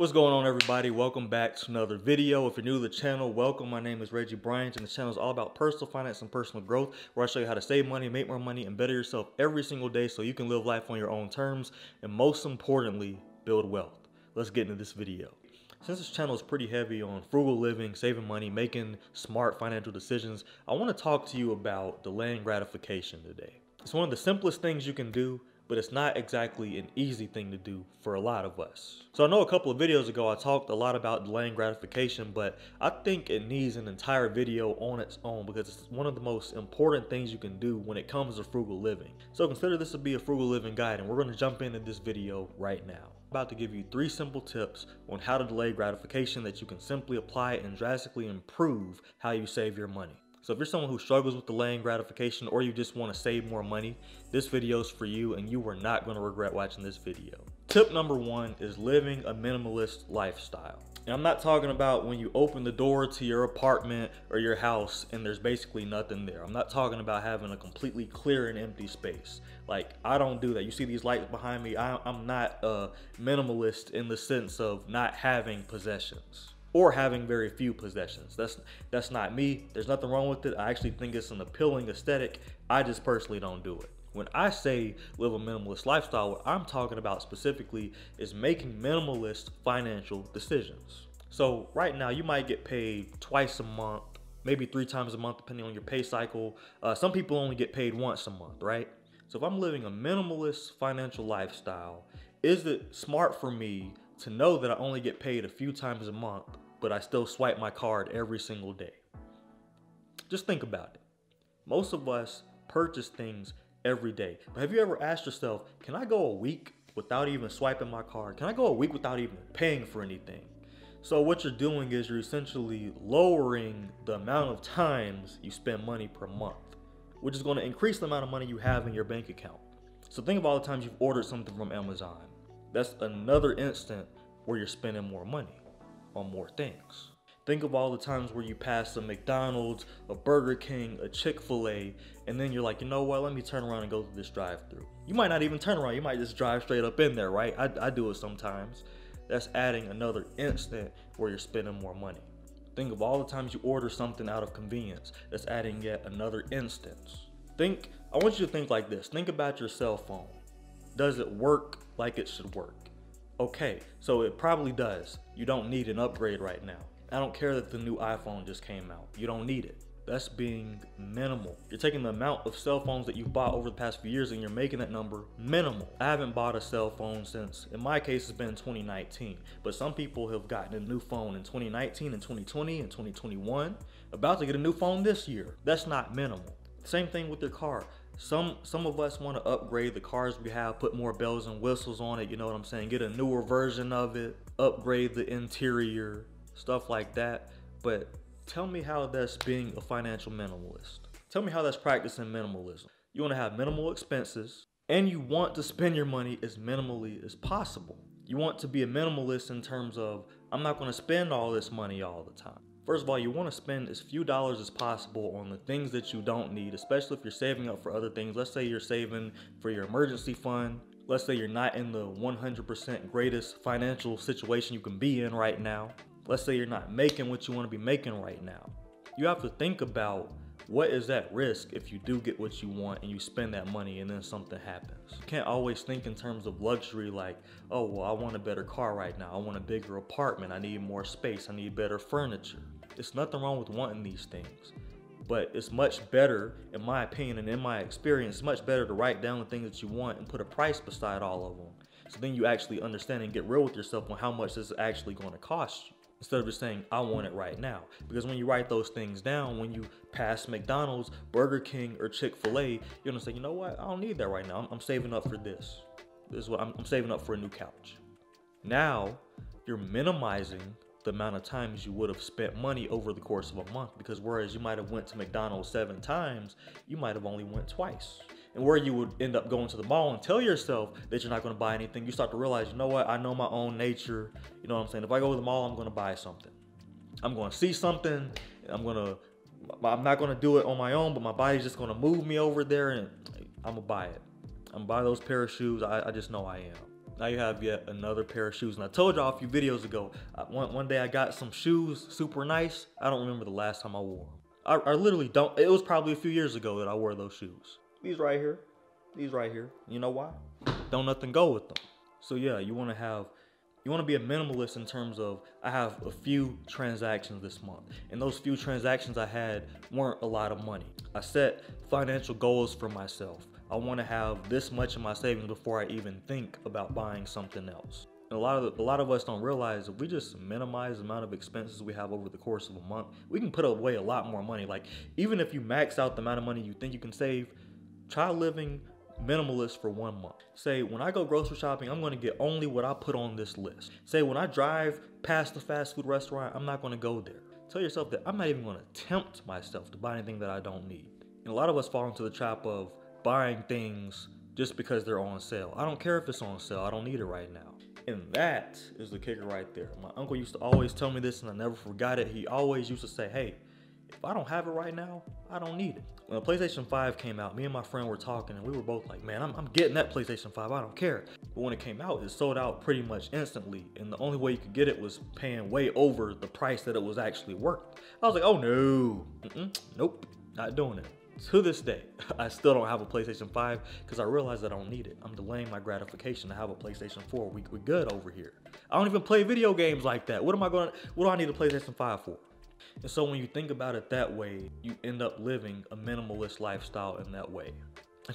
What's going on, everybody? Welcome back to another video. If you're new to the channel, welcome. My name is Reggie Bryant, and the channel is all about personal finance and personal growth, where I show you how to save money, make more money, and better yourself every single day so you can live life on your own terms, and most importantly, build wealth. Let's get into this video. Since this channel is pretty heavy on frugal living, saving money, making smart financial decisions, I want to talk to you about delaying gratification today. It's one of the simplest things you can do, but it's not exactly an easy thing to do for a lot of us. So I know a couple of videos ago I talked a lot about delaying gratification, but I think it needs an entire video on its own because it's one of the most important things you can do when it comes to frugal living. So consider this to be a frugal living guide, and we're going to jump into this video right now. I'm about to give you 3 simple tips on how to delay gratification that you can simply apply and drastically improve how you save your money. So if you're someone who struggles with delaying gratification, or you just want to save more money, this video is for you, and you are not going to regret watching this video. Tip number 1 is living a minimalist lifestyle. And I'm not talking about when you open the door to your apartment or your house and there's basically nothing there. I'm not talking about having a completely clear and empty space. Like, I don't do that. You see these lights behind me? I'm not a minimalist in the sense of not having possessions or having very few possessions. That's not me. There's nothing wrong with it. I actually think it's an appealing aesthetic. I just personally don't do it. When I say live a minimalist lifestyle, what I'm talking about specifically is making minimalist financial decisions. So right now you might get paid twice a month, maybe 3 times a month, depending on your pay cycle. Some people only get paid once a month, right? So if I'm living a minimalist financial lifestyle, is it smart for me to know that I only get paid a few times a month, but I still swipe my card every single day? Just think about it. Most of us purchase things every day, but have you ever asked yourself, can I go a week without even swiping my card? Can I go a week without even paying for anything? So what you're doing is you're essentially lowering the amount of times you spend money per month, which is going to increase the amount of money you have in your bank account. So think of all the times you've ordered something from Amazon. That's another instant where you're spending more money on more things. Think of all the times where you pass a McDonald's, a Burger King, a Chick-fil-A, and then you're like, you know what, let me turn around and go through this drive-thru. You might not even turn around, you might just drive straight up in there, right? I do it sometimes. That's adding another instant where you're spending more money. Think of all the times you order something out of convenience. That's adding yet another instance. I want you to think like this. Think about your cell phone. Does it work like it should work? Okay, so it probably does. You don't need an upgrade right now. I don't care that the new iPhone just came out. You don't need it. That's being minimal. You're taking the amount of cell phones that you've bought over the past few years and you're making that number minimal. I haven't bought a cell phone since, in my case, it's been 2019, but some people have gotten a new phone in 2019 and 2020 and 2021, about to get a new phone this year. That's not minimal. Same thing with your car. Some of us want to upgrade the cars we have, put more bells and whistles on it, you know what I'm saying? Get a newer version of it, upgrade the interior, stuff like that. But tell me how that's being a financial minimalist. Tell me how that's practicing minimalism. You want to have minimal expenses, and you want to spend your money as minimally as possible. You want to be a minimalist in terms of, I'm not going to spend all this money all the time. First of all, you want to spend as few dollars as possible on the things that you don't need, especially if you're saving up for other things. Let's say you're saving for your emergency fund. Let's say you're not in the 100% greatest financial situation you can be in right now. Let's say you're not making what you want to be making right now. You have to think about what is at risk if you do get what you want and you spend that money and then something happens. You can't always think in terms of luxury like, oh, well, I want a better car right now. I want a bigger apartment. I need more space. I need better furniture. It's nothing wrong with wanting these things, but it's much better, in my opinion and in my experience, it's much better to write down the things that you want and put a price beside all of them. So then you actually understand and get real with yourself on how much this is actually going to cost you, instead of just saying, I want it right now. Because when you write those things down, when you pass McDonald's, Burger King, or Chick-fil-A, you're going to say, you know what? I don't need that right now. I'm saving up for this. This is what I'm saving up for a new couch. Now you're minimizing the amount of times you would have spent money over the course of a month, because whereas you might have went to McDonald's 7 times, you might have only went twice. And where you would end up going to the mall and tell yourself that you're not going to buy anything, you start to realize, you know what, I know my own nature. You know what I'm saying? If I go to the mall, I'm going to buy something. I'm going to see something. I'm not going to do it on my own, but my body's just going to move me over there and I'm going to buy it. I'm going to buy those pair of shoes. I just know I am. now you have yet another pair of shoes. And I told y'all a few videos ago, one day I got some shoes, super nice. I don't remember the last time I wore them. I literally don't. It was probably a few years ago that I wore those shoes. These right here, these right here. You know why? Don't nothing go with them. So yeah, you want to be a minimalist in terms of, I have a few transactions this month, and those few transactions I had weren't a lot of money. I set financial goals for myself. I want to have this much in my savings before I even think about buying something else. And a lot of us don't realize, if we just minimize the amount of expenses we have over the course of a month, we can put away a lot more money. Like, even if you max out the amount of money you think you can save, try living minimalist for 1 month. Say, when I go grocery shopping, I'm going to get only what I put on this list. Say, when I drive past the fast food restaurant, I'm not going to go there. Tell yourself that I'm not even going to tempt myself to buy anything that I don't need. And a lot of us fall into the trap of buying things just because they're on sale. I don't care if it's on sale. I don't need it right now. And that is the kicker right there. My uncle used to always tell me this, and I never forgot it. He always used to say, hey, if I don't have it right now, I don't need it. When the PlayStation 5 came out, me and my friend were talking, and we were both like, man, I'm getting that PlayStation 5, I don't care. But when it came out, it sold out pretty much instantly, and the only way you could get it was paying way over the price that it was actually worth. I was like, oh no, nope, not doing it. To this day, I still don't have a PlayStation 5 because I realize I don't need it. I'm delaying my gratification to have a PlayStation 4. We're good over here. I don't even play video games like that. What do I need a PlayStation 5 for? And so when you think about it that way, you end up living a minimalist lifestyle in that way.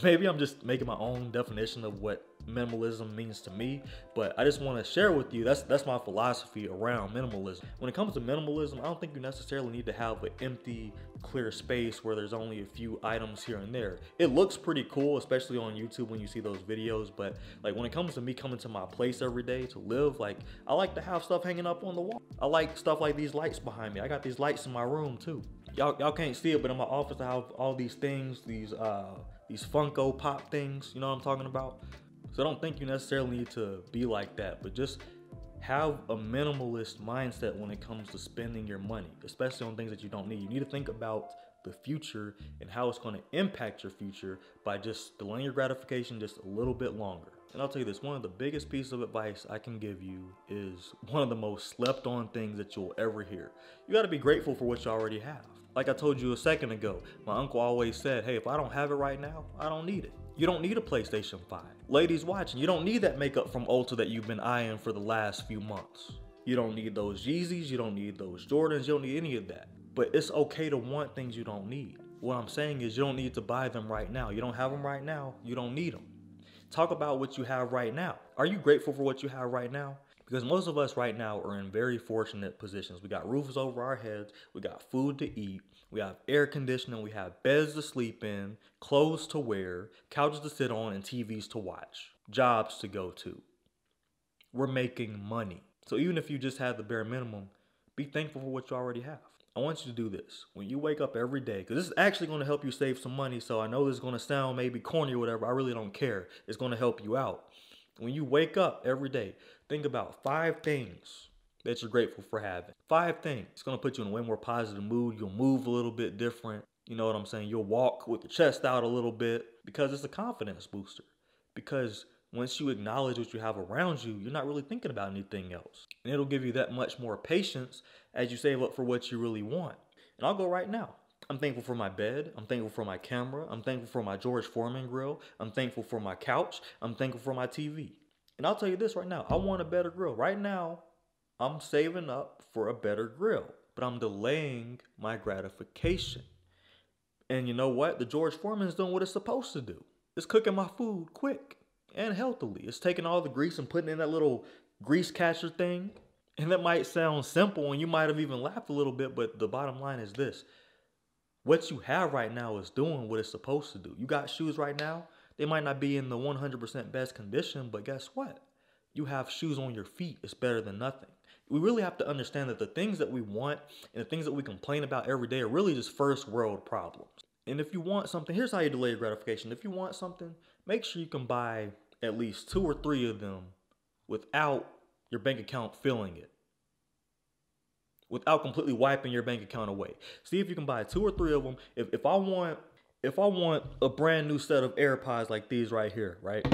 Maybe I'm just making my own definition of what minimalism means to me, but I just want to share with you, that's my philosophy around minimalism. When it comes to minimalism, I don't think you necessarily need to have an empty, clear space where there's only a few items here and there. It looks pretty cool, especially on YouTube when you see those videos, but like, when it comes to me coming to my place every day to live, like, I like to have stuff hanging up on the wall. I like stuff like these lights behind me. I got these lights in my room too. Y'all can't see it, but in my office I have all these things, these Funko Pop things, you know what I'm talking about? So I don't think you necessarily need to be like that, but just have a minimalist mindset when it comes to spending your money, especially on things that you don't need. You need to think about the future and how it's going to impact your future by just delaying your gratification just a little bit longer. And I'll tell you this, one of the biggest pieces of advice I can give you is one of the most slept on things that you'll ever hear. You got to be grateful for what you already have. Like I told you a second ago, my uncle always said, hey, if I don't have it right now, I don't need it. You don't need a PlayStation 5. Ladies watching, you don't need that makeup from Ulta that you've been eyeing for the last few months. You don't need those Yeezys, you don't need those Jordans, you don't need any of that. But it's okay to want things you don't need. What I'm saying is, you don't need to buy them right now. You don't have them right now, you don't need them. Talk about what you have right now. Are you grateful for what you have right now? Because most of us right now are in very fortunate positions. We got roofs over our heads, we got food to eat, we have air conditioning, we have beds to sleep in, clothes to wear, couches to sit on, and TVs to watch, jobs to go to. We're making money. So even if you just have the bare minimum, be thankful for what you already have. I want you to do this when you wake up every day, because this is actually going to help you save some money. So I know this is going to sound maybe corny or whatever, I really don't care. It's going to help you out. When you wake up every day, think about 5 things that you're grateful for having. 5 things. It's going to put you in a way more positive mood. You'll move a little bit different. You know what I'm saying? You'll walk with your chest out a little bit, because it's a confidence booster. Because once you acknowledge what you have around you, you're not really thinking about anything else. And it'll give you that much more patience as you save up for what you really want. And I'll go right now. I'm thankful for my bed. I'm thankful for my camera. I'm thankful for my George Foreman grill. I'm thankful for my couch. I'm thankful for my TV. And I'll tell you this right now, I want a better grill. Right now, I'm saving up for a better grill, but I'm delaying my gratification. And you know what? The George Foreman's doing what it's supposed to do. It's cooking my food quick and healthily. It's taking all the grease and putting in that little grease catcher thing. And that might sound simple, and you might have even laughed a little bit, but the bottom line is this. What you have right now is doing what it's supposed to do. You got shoes right now. They might not be in the 100% best condition, but guess what? You have shoes on your feet. It's better than nothing. We really have to understand that the things that we want and the things that we complain about every day are really just first world problems. And if you want something, here's how you delay your gratification. If you want something, make sure you can buy at least 2 or 3 of them without your bank account feeling it. Without completely wiping your bank account away. See if you can buy 2 or 3 of them. If I want a brand new set of AirPods like these right here, right?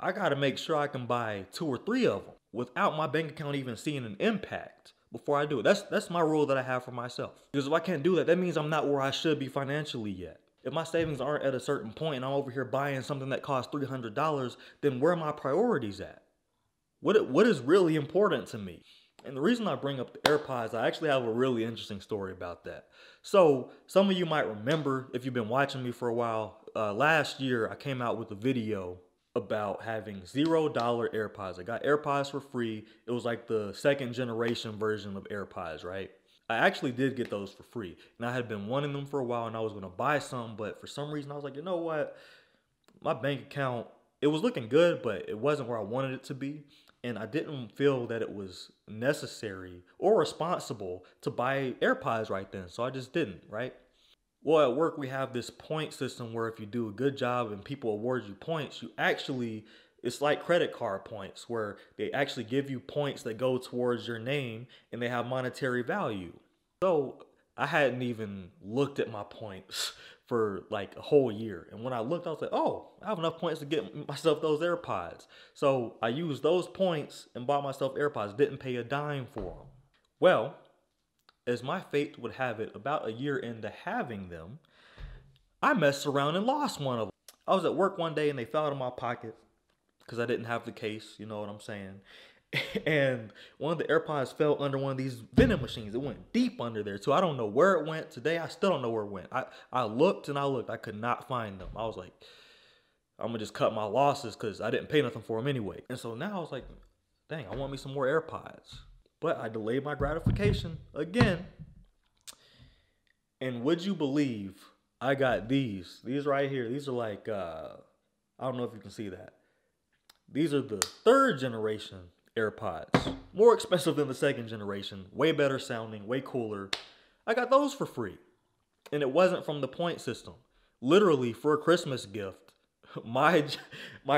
I gotta make sure I can buy 2 or 3 of them without my bank account even seeing an impact before I do it. That's my rule that I have for myself. Because if I can't do that, that means I'm not where I should be financially yet. If my savings aren't at a certain point and I'm over here buying something that costs $300, then where are my priorities at? What is really important to me? And the reason I bring up the AirPods, I actually have a really interesting story about that. So some of you might remember, if you've been watching me for a while, last year I came out with a video about having $0 AirPods. I got AirPods for free. It was like the 2nd generation version of AirPods, right? I actually did get those for free, and I had been wanting them for a while, and I was going to buy some, but for some reason I was like, you know what? My bank account, it was looking good, but it wasn't where I wanted it to be. And I didn't feel that it was necessary or responsible to buy AirPods right then. So I just didn't, right? Well, at work, we have this point system where if you do a good job and people award you points, you actually, it's like credit card points where they actually give you points that go towards your name and they have monetary value. So I hadn't even looked at my points for like a whole year. And when I looked, I was like, oh, I have enough points to get myself those AirPods. So I used those points and bought myself AirPods, didn't pay a dime for them. Well, as my fate would have it, about a year into having them, I messed around and lost one of them. I was at work one day and they fell out of my pocket because I didn't have the case, you know what I'm saying? And one of the AirPods fell under one of these vending machines. It went deep under there, so I don't know where it went. Today, I still don't know where it went. I looked and I looked. I could not find them. I was like, I'm going to just cut my losses because I didn't pay nothing for them anyway. And so now I was like, dang, I want me some more AirPods. But I delayed my gratification again. And would you believe I got these? These right here. These are like, I don't know if you can see that. These are the 3rd generation. AirPods, more expensive than the 2nd generation, way better sounding, way cooler. I got those for free, and it wasn't from the point system. Literally, for a Christmas gift, my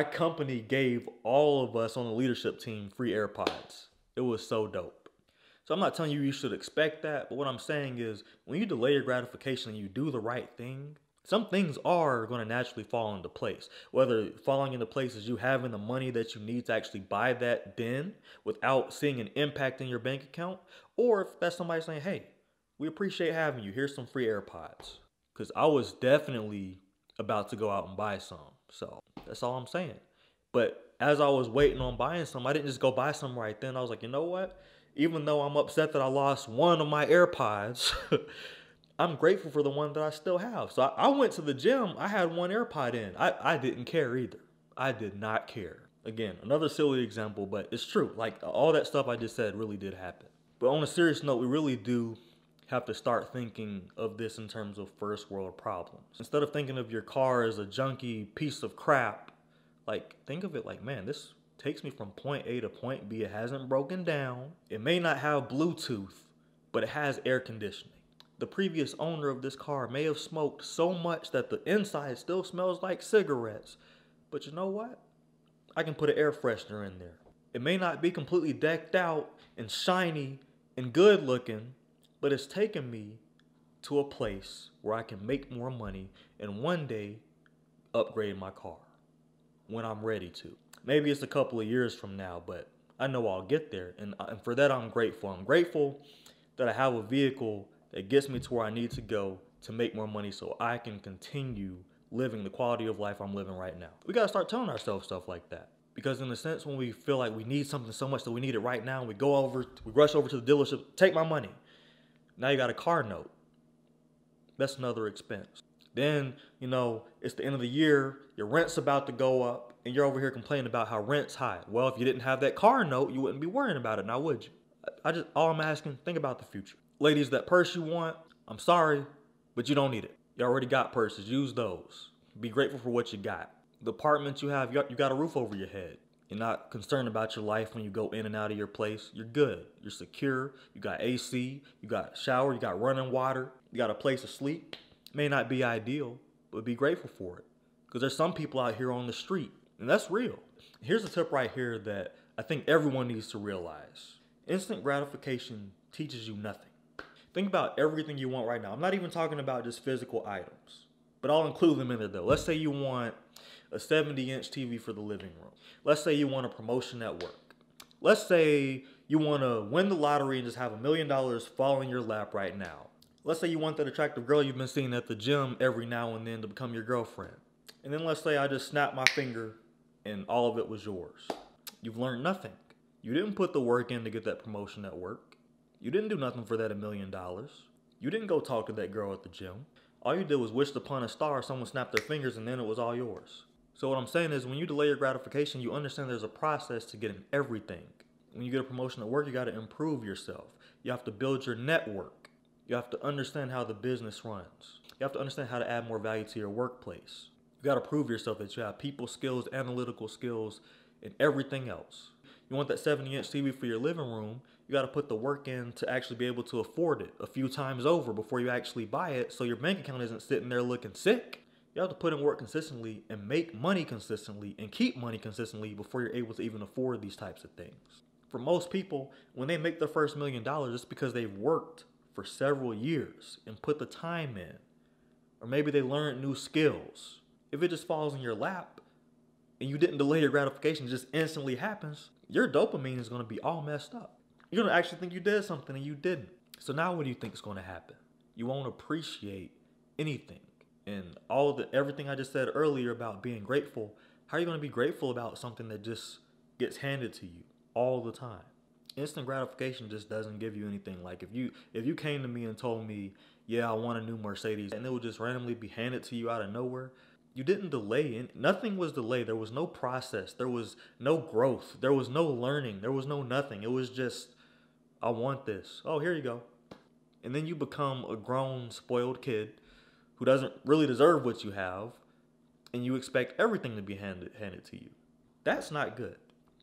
company gave all of us on the leadership team free AirPods. It was so dope. So I'm not telling you you should expect that, but what I'm saying is when you delay your gratification and you do the right thing, some things are going to naturally fall into place. Whether falling into place is you having the money that you need to actually buy that then without seeing an impact in your bank account. Or if that's somebody saying, hey, we appreciate having you. Here's some free AirPods. Because I was definitely about to go out and buy some. So that's all I'm saying. But as I was waiting on buying some, I didn't just go buy some right then. I was like, you know what? Even though I'm upset that I lost one of my AirPods, I'm grateful for the one that I still have. So I went to the gym. I had one AirPod in. I didn't care either. I did not care. Again, another silly example, but it's true. Like all that stuff I just said really did happen. But on a serious note, we really do have to start thinking of this in terms of first world problems. Instead of thinking of your car as a junky piece of crap, like think of it like, man, this takes me from point A to point B. It hasn't broken down. It may not have Bluetooth, but it has air conditioning. The previous owner of this car may have smoked so much that the inside still smells like cigarettes. But you know what? I can put an air freshener in there. It may not be completely decked out and shiny and good looking, but it's taken me to a place where I can make more money and one day upgrade my car when I'm ready to. Maybe it's a couple of years from now, but I know I'll get there. And for that, I'm grateful. I'm grateful that I have a vehicle that gets me to where I need to go to make more money so I can continue living the quality of life I'm living right now. We gotta start telling ourselves stuff like that. Because in a sense, when we feel like we need something so much that we need it right now, we rush over to the dealership, take my money. Now you got a car note. That's another expense. Then, you know, it's the end of the year, your rent's about to go up, and you're over here complaining about how rent's high. Well, if you didn't have that car note, you wouldn't be worrying about it, now would you? All I'm asking, think about the future. Ladies, that purse you want, I'm sorry, but you don't need it. You already got purses. Use those. Be grateful for what you got. The apartment you have, you got a roof over your head. You're not concerned about your life when you go in and out of your place. You're good. You're secure. You got AC. You got a shower. You got running water. You got a place to sleep. It may not be ideal, but be grateful for it. Because there's some people out here on the street, and that's real. Here's a tip right here that I think everyone needs to realize. Instant gratification teaches you nothing. Think about everything you want right now. I'm not even talking about just physical items, but I'll include them in there though. Let's say you want a 70-inch TV for the living room. Let's say you want a promotion at work. Let's say you want to win the lottery and just have $1 million fall in your lap right now. Let's say you want that attractive girl you've been seeing at the gym every now and then to become your girlfriend. And then let's say I just snapped my finger and all of it was yours. You've learned nothing. You didn't put the work in to get that promotion at work. You didn't do nothing for that $1 million. You didn't go talk to that girl at the gym. All you did was wish upon a star, someone snapped their fingers, and then it was all yours. So what I'm saying is when you delay your gratification, you understand there's a process to getting everything. When you get a promotion at work, you got to improve yourself. You have to build your network. You have to understand how the business runs. You have to understand how to add more value to your workplace. You got to prove yourself that you have people skills, analytical skills, and everything else. You want that 70-inch TV for your living room, you got to put the work in to actually be able to afford it a few times over before you actually buy it, so your bank account isn't sitting there looking sick. You have to put in work consistently and make money consistently and keep money consistently before you're able to even afford these types of things. For most people, when they make their first $1 million, it's because they've worked for several years and put the time in. Or maybe they learned new skills. If it just falls in your lap and you didn't delay your gratification, it just instantly happens, your dopamine is going to be all messed up. You're going to actually think you did something and you didn't. So now what do you think is going to happen? You won't appreciate anything. And everything I just said earlier about being grateful, how are you going to be grateful about something that just gets handed to you all the time? Instant gratification just doesn't give you anything. Like if you came to me and told me, yeah, I want a new Mercedes, and it would just randomly be handed to you out of nowhere, you didn't delay it. Nothing was delayed. There was no process. There was no growth. There was no learning. There was no nothing. It was just, I want this. Oh, here you go. And then you become a grown, spoiled kid who doesn't really deserve what you have, and you expect everything to be handed to you. That's not good.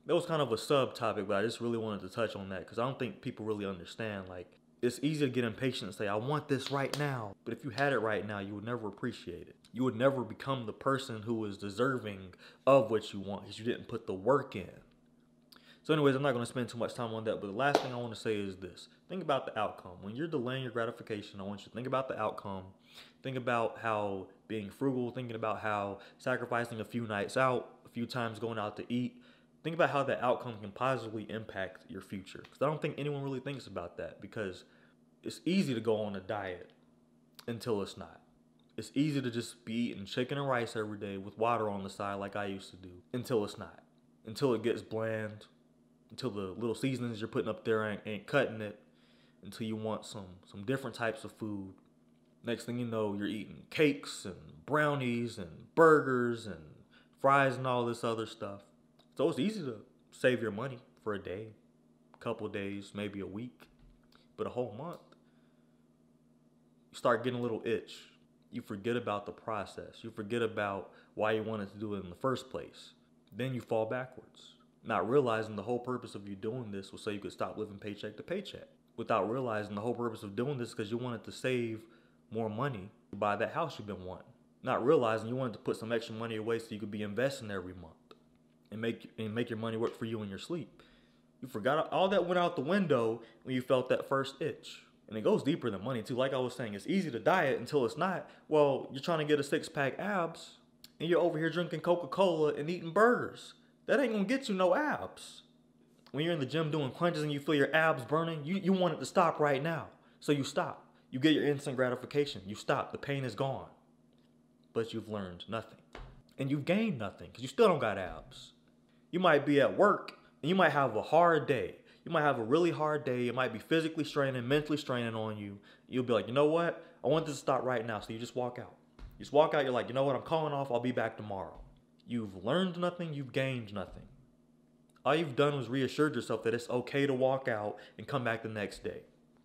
That was kind of a subtopic, but I just really wanted to touch on that because I don't think people really understand. Like, it's easy to get impatient and say, I want this right now. But if you had it right now, you would never appreciate it. You would never become the person who is deserving of what you want because you didn't put the work in. So anyways, I'm not going to spend too much time on that. But the last thing I want to say is this. Think about the outcome. When you're delaying your gratification, I want you to think about the outcome. Think about how being frugal, thinking about how sacrificing a few nights out, a few times going out to eat, think about how that outcome can positively impact your future. Because I don't think anyone really thinks about that, because it's easy to go on a diet until it's not. It's easy to just be eating chicken and rice every day with water on the side like I used to do until it's not. Until it gets bland, until the little seasonings you're putting up there ain't cutting it, until you want some different types of food. Next thing you know, you're eating cakes and brownies and burgers and fries and all this other stuff. So it's easy to save your money for a day, a couple of days, maybe a week, but a whole month, you start getting a little itch. You forget about the process. You forget about why you wanted to do it in the first place. Then you fall backwards, not realizing the whole purpose of you doing this was so you could stop living paycheck to paycheck, without realizing the whole purpose of doing this because you wanted to save more money to buy that house you've been wanting, not realizing you wanted to put some extra money away so you could be investing every month. And make your money work for you in your sleep. You forgot all that went out the window when you felt that first itch. And it goes deeper than money too. Like I was saying, it's easy to diet until it's not. Well, you're trying to get a 6-pack abs and you're over here drinking Coca-Cola and eating burgers. That ain't gonna get you no abs. When you're in the gym doing crunches and you feel your abs burning, you want it to stop right now. So you stop. You get your instant gratification. You stop. The pain is gone. But you've learned nothing. And you've gained nothing because you still don't got abs. You might be at work and you might have a hard day. You might have a really hard day. It might be physically straining, mentally straining on you. You'll be like, you know what? I want this to stop right now. So you just walk out. You just walk out. You're like, you know what? I'm calling off. I'll be back tomorrow. You've learned nothing. You've gained nothing. All you've done was reassured yourself that it's okay to walk out and come back the next day.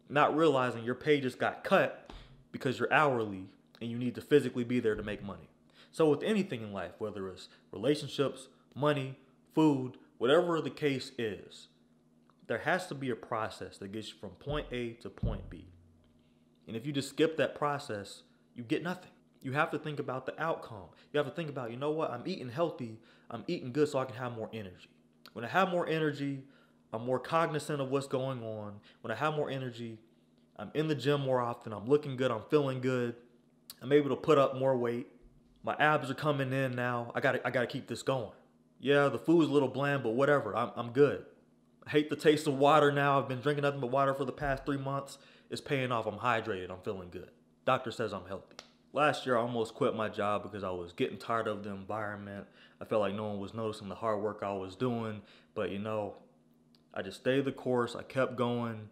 Not realizing your pay just got cut because you're hourly and you need to physically be there to make money. So with anything in life, whether it's relationships, money, food, whatever the case is, there has to be a process that gets you from point A to point B. And if you just skip that process, you get nothing. You have to think about the outcome. You have to think about, you know what, I'm eating healthy, I'm eating good so I can have more energy. When I have more energy, I'm more cognizant of what's going on. When I have more energy, I'm in the gym more often, I'm looking good, I'm feeling good, I'm able to put up more weight. My abs are coming in now. I gotta keep this going. Yeah, the food's a little bland, but whatever. I'm good. I hate the taste of water now. I've been drinking nothing but water for the past 3 months. It's paying off. I'm hydrated. I'm feeling good. Doctor says I'm healthy. Last year, I almost quit my job because I was getting tired of the environment. I felt like no one was noticing the hard work I was doing. But, you know, I just stayed the course. I kept going.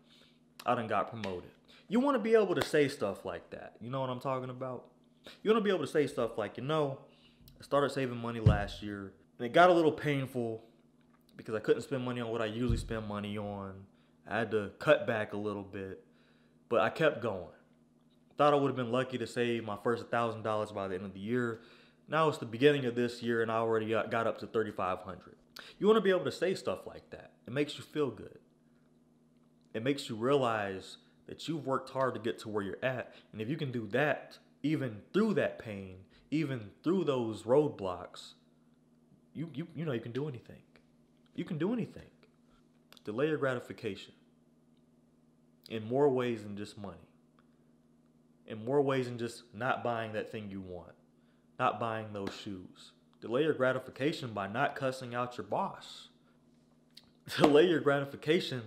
I done got promoted. You want to be able to say stuff like that. You know what I'm talking about? You want to be able to say stuff like, you know, I started saving money last year. And it got a little painful because I couldn't spend money on what I usually spend money on. I had to cut back a little bit. But I kept going. Thought I would have been lucky to save my first $1,000 by the end of the year. Now it's the beginning of this year and I already got up to $3,500. You want to be able to say stuff like that. It makes you feel good. It makes you realize that you've worked hard to get to where you're at. And if you can do that, even through that pain, even through those roadblocks, you know you can do anything. You can do anything. Delay your gratification in more ways than just money. In more ways than just not buying that thing you want. Not buying those shoes. Delay your gratification by not cussing out your boss. Delay your gratification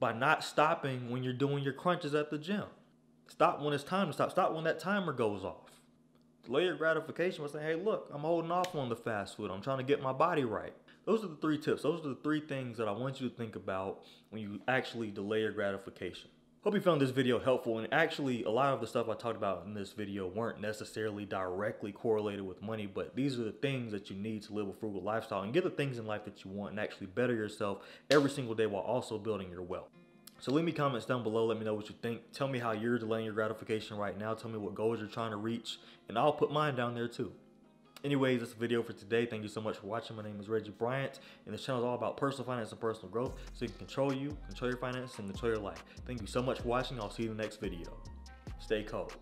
by not stopping when you're doing your crunches at the gym. Stop when it's time to stop. Stop when that timer goes off. Delay your gratification by saying, hey, look, I'm holding off on the fast food. I'm trying to get my body right. Those are the three tips. Those are the three things that I want you to think about when you actually delay your gratification. Hope you found this video helpful, and actually a lot of the stuff I talked about in this video weren't necessarily directly correlated with money, but these are the things that you need to live a frugal lifestyle and get the things in life that you want and actually better yourself every single day while also building your wealth. So leave me comments down below, let me know what you think, tell me how you're delaying your gratification right now, tell me what goals you're trying to reach, and I'll put mine down there too. Anyways, that's the video for today. Thank you so much for watching. My name is Reggie Bryant, and this channel is all about personal finance and personal growth, so you can control you, control your finances, and control your life. Thank you so much for watching. I'll see you in the next video. Stay cold.